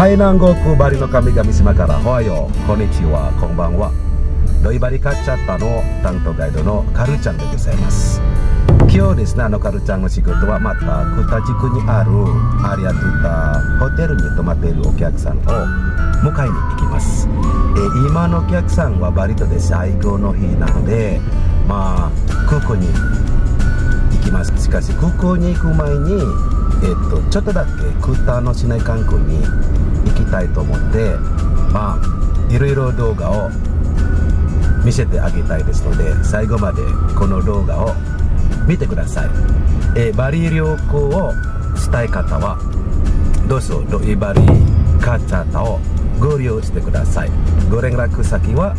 台南語クバリの神々島からおはよう、こんにちは、こんばんは。ドイバリカッチャッタの担当ガイドのカルちゃんでございます。今日ですね、カルちゃんの仕事はまたクタ地区にあるアリアトゥタホテルに泊まっているお客さんを迎えに行きます。今のお客さんはバリ島で最後の日なので、まあ空港に行きます。しかし空港に行く前にちょっとだけクタの市内観光に行きたいと思って、まあいろいろ動画を見せてあげたいですので、最後までこの動画を見てください。バリ旅行をしたい方はどうぞドイバリカッチャッタをご利用してください。ご連絡先は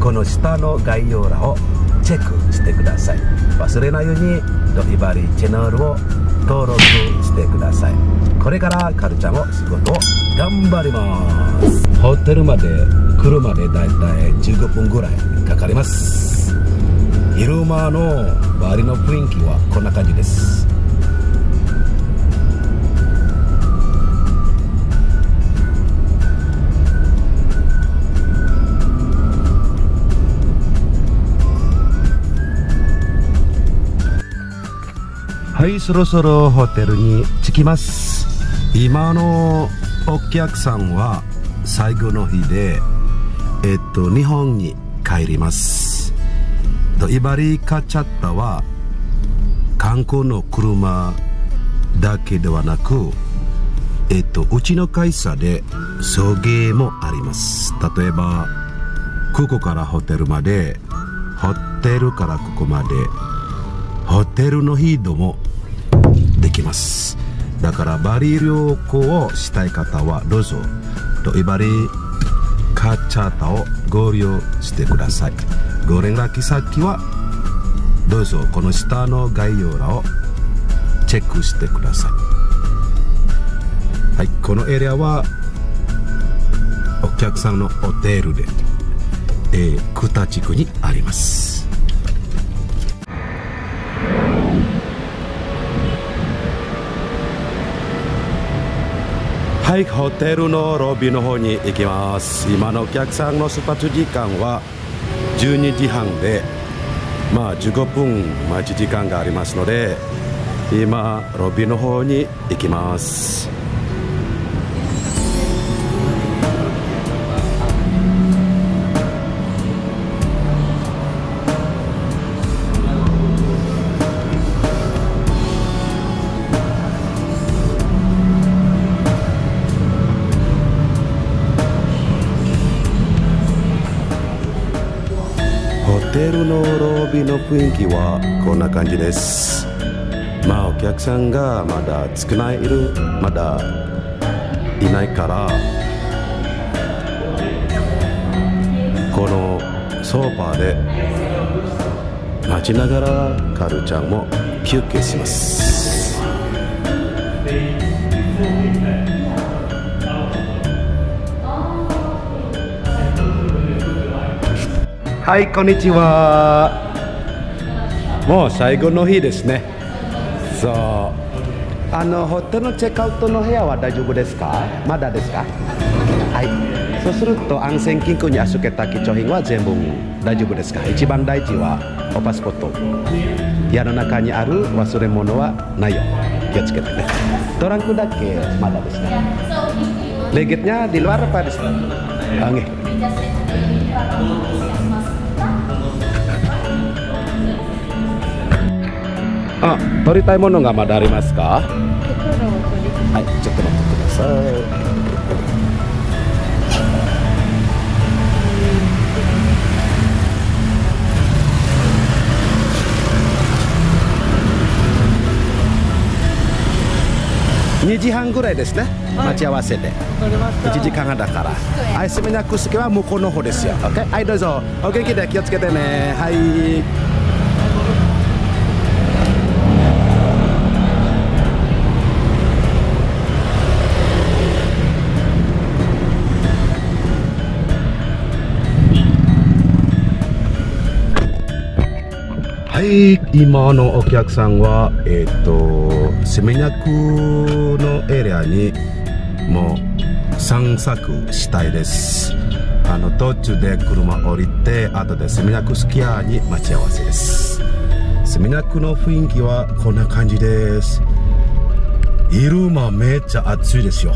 この下の概要欄をチェックしてください。忘れないようにドイバリチャンネルを登録してください。これからカルちゃんの仕事を頑張ります。ホテルまで車でだいたい15分ぐらいかかります。昼間のバリの雰囲気はこんな感じです。はい、そろそろホテルに着きます。今のお客さんは最後の日で、日本に帰ります。ドイバリカッチャッタは観光の車だけではなく、うちの会社で送迎もあります。例えばここからホテルまで、ホテルからここまで、ホテルの移動もできます。だからバリ旅行をしたい方はどうぞドイバリカッチャッタをご利用してください。ご連絡先はどうぞこの下の概要欄をチェックしてください。はい、このエリアはお客さんのホテルで、クタ地区にあります。はい、ホテルのロビーの方に行きます。今のお客さんの出発時間は12時半で、まあ15分待ち時間がありますので、今ロビーの方に行きます。ホテルのロビーの雰囲気はこんな感じです。まあお客さんがまだ少ない、まだいないから、このソファーで待ちながらカルちゃんも休憩します。はい、こんにちは。もう最後の日ですね。そう、ホテルのチェックアウトの部屋は大丈夫ですか？まだですか？はい。そうすると安全金庫に預けた貴重品は全部大丈夫ですか？一番大事はおパスポート。部屋の中にある忘れ物はないよ、気をつけてね。トランクだけまだですね。Legitnya di luar apa di sana? Oke。あ、取りたいものがまだありますか？はい、ちょっと待ってください。2時半ぐらいですね、はい、待ち合わせで1時間半だから、アイスメニャクスケは向こうの方ですよ。はい、どうぞお元気で、気をつけてね。はい。今のお客さんは、セミナクのエリアにもう散策したいです。途中で車降りて、後で墨田区スキアに待ち合わせです。墨田区の雰囲気はこんな感じです。昼間めっちゃ暑いですよ。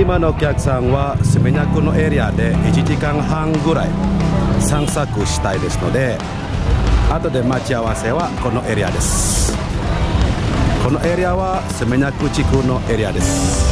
今のお客さんは墨田区のエリアで1時間半ぐらい散策したいですので、後で待ち合わせはこのエリアです。このエリアは墨田区地区のエリアです。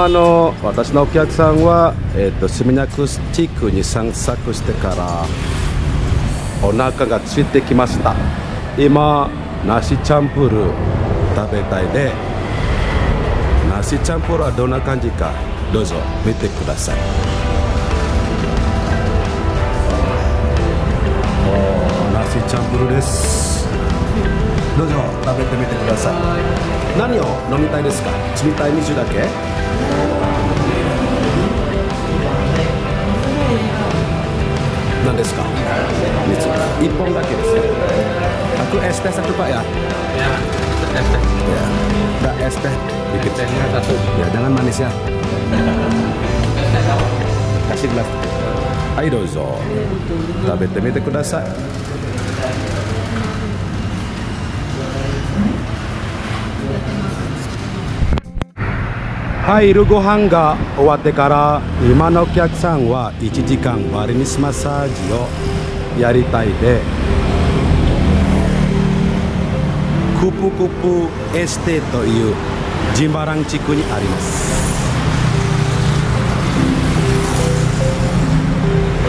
今の私のお客さんは、墨田区地区に散策してからお腹がついてきました。今梨チャンプル食べたいで、梨チャンプルはどんな感じかどうぞ見てください。梨チャンプルです。どうぞ食べてみてください。何を飲みたいですか？冷たい水だけ？何ですか？1本だけですね。aku es teh satu pak ya? Ya, es teh. Ya, nggak es teh dikit. Tehnya satu. Ya, jangan manis ya. Kasih gelas. Hai dozo. Tabete mete kudasai.昼ご飯が終わってから今のお客さんは1時間バリニスマッサージをやりたいで、クプクプエステというジンバラン地区にあります。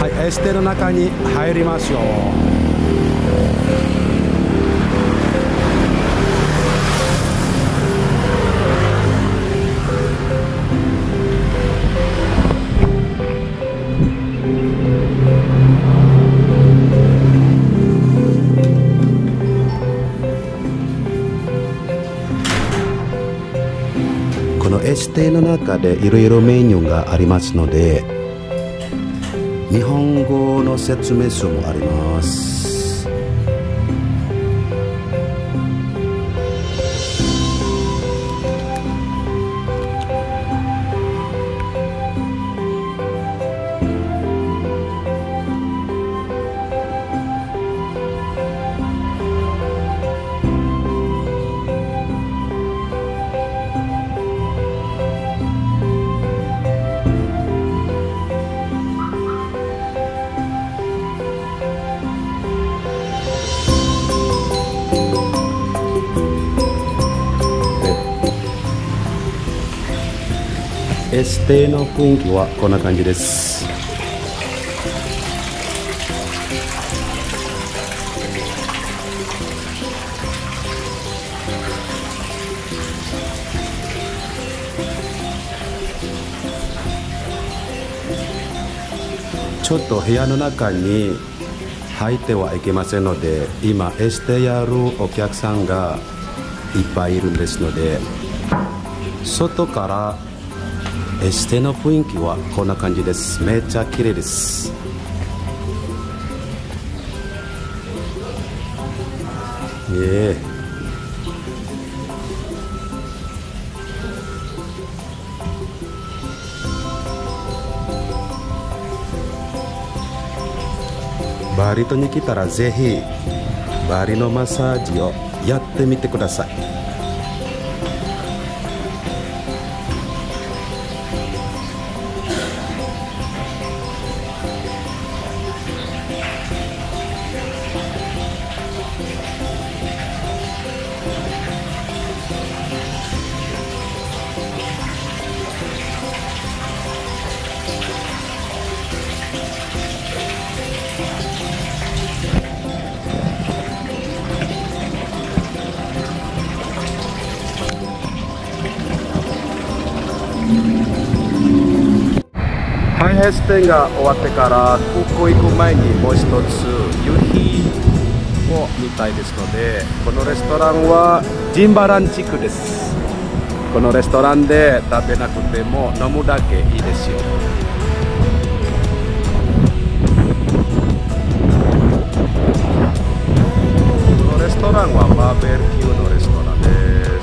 はい、エステの中に入りましょう。エステの中でいろいろメニューがありますので、日本語の説明書もあります。エステの雰囲気はこんな感じです。ちょっと部屋の中に入ってはいけませんので、今エステやるお客さんがいっぱいいるんですので。外からエステの雰囲気はこんな感じです。めっちゃ綺麗です。バリ島に来たらぜひバリのマッサージをやってみてください。エステが終わってからここ行く前にもう一つ夕日を見たいですので、このレストランはジンバラン地区です。このレストランで食べなくても飲むだけいいですよ。このレストランはバーベキューのレストランです。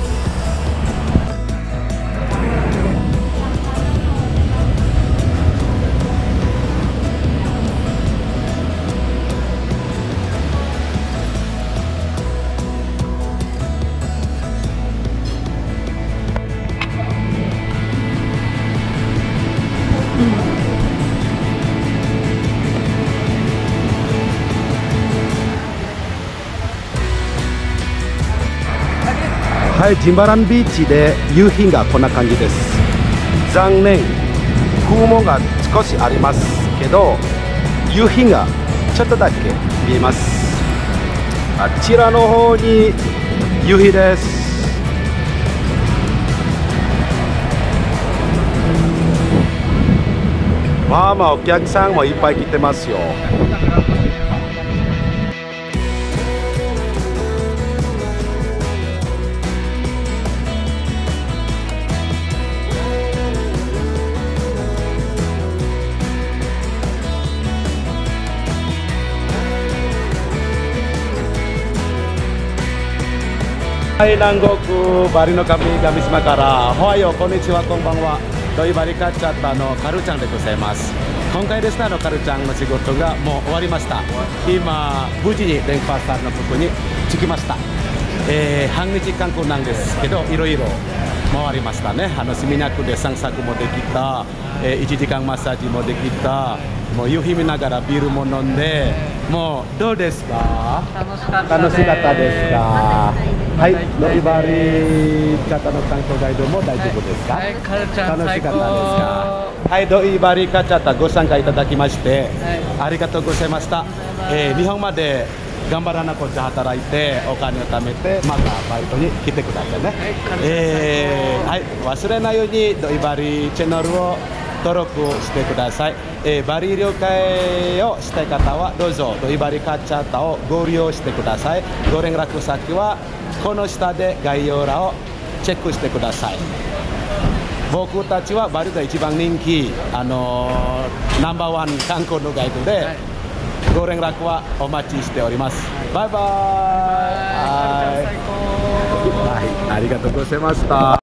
ジンバランビーチで夕日がこんな感じです。残念、雲が少しありますけど夕日がちょっとだけ見えます。あちらの方に夕日です。まあまあお客さんもいっぱい来てますよ。はい、南国バリの神島から、おはよう、こんにちは、こんばんは。ドイバリカッチャッタのカルちゃんでございます。今回ですね、カルちゃんの仕事がもう終わりました。今無事にレンパーさんのここに着きました。半日観光なんですけど、いろいろ回りましたね。墨田区で散策もできた、1時間マッサージもできた、もう夕日見ながらビールも飲んで、もうどうですか？楽しかったですか？はい、ドイバリカッチャッタの観光ガイドも大丈夫ですか？はい、カルちゃん最高。楽しかったですか？はい、ドイバリカッチャッタご参加いただきまして、ありがとうございました。日本まで頑張らなくて働いてお金を貯めてまたバイトに来てくださいね。はい、忘れないようにドイバリチャンネルを登録してください。バリ了解をしたい方はどうぞドイバリカッチャッタをご利用してください。ご連絡先はこの下で概要欄をチェックしてください。僕たちはバリで一番人気、ナンバーワン観光のガイドで、ご連絡はお待ちしております。バイバイ。はい、ありがとうございました。